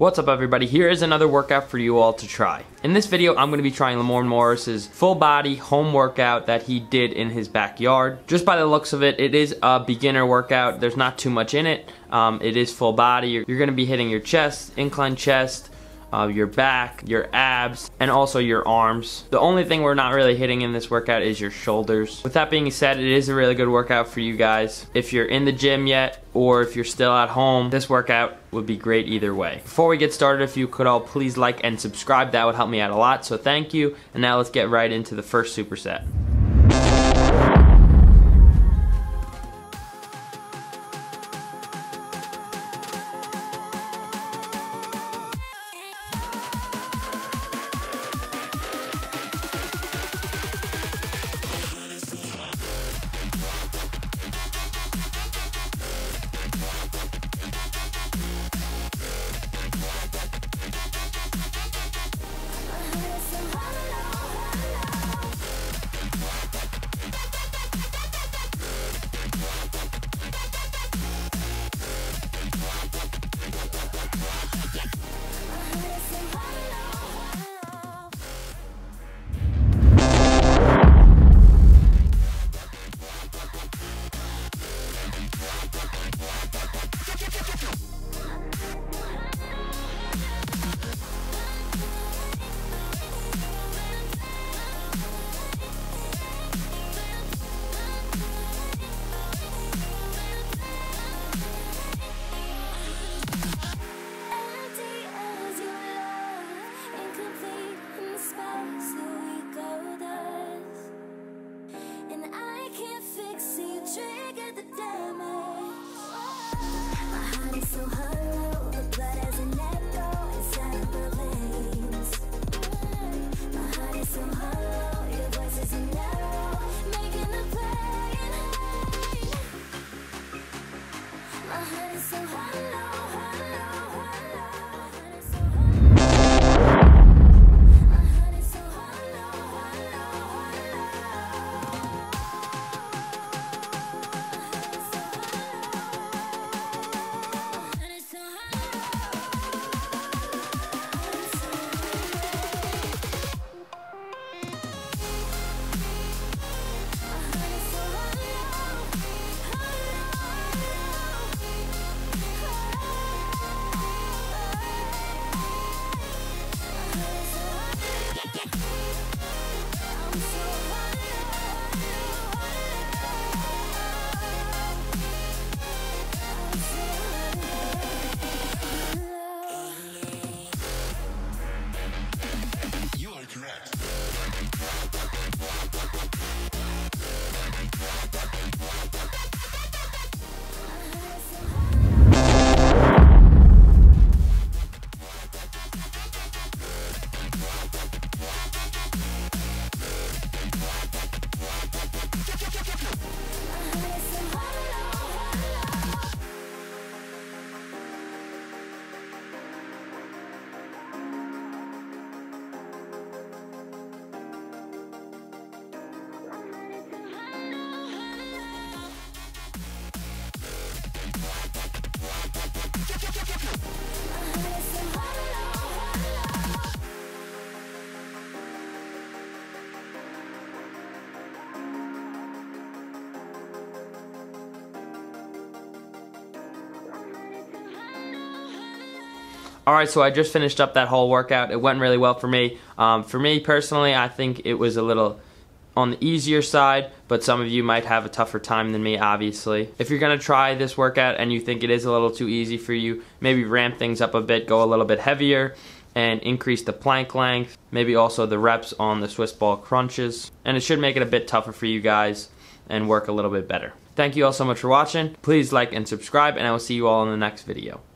What's up everybody, here is another workout for you all to try. In this video I'm going to be trying Lamorne Morris's full body home workout that he did in his backyard. Just by the looks of it, it is a beginner workout. There's not too much in it. It is full body. You're going to be hitting your chest, incline chest, your back, your abs, and also your arms. The only thing we're not really hitting in this workout is your shoulders. With that being said, it is a really good workout for you guys. If you're in the gym yet, or if you're still at home, this workout would be great either way. Before we get started, if you could all please like and subscribe, that would help me out a lot, so thank you. And now let's get right into the first superset. Alright, so I just finished up that whole workout. It went really well for me. For me personally, I think it was a little on the easier side, but some of you might have a tougher time than me, obviously. If you're gonna try this workout and you think it is a little too easy for you, maybe ramp things up a bit, go a little bit heavier, and increase the plank length, maybe also the reps on the Swiss ball crunches, and it should make it a bit tougher for you guys and work a little bit better. Thank you all so much for watching. Please like and subscribe, and I will see you all in the next video.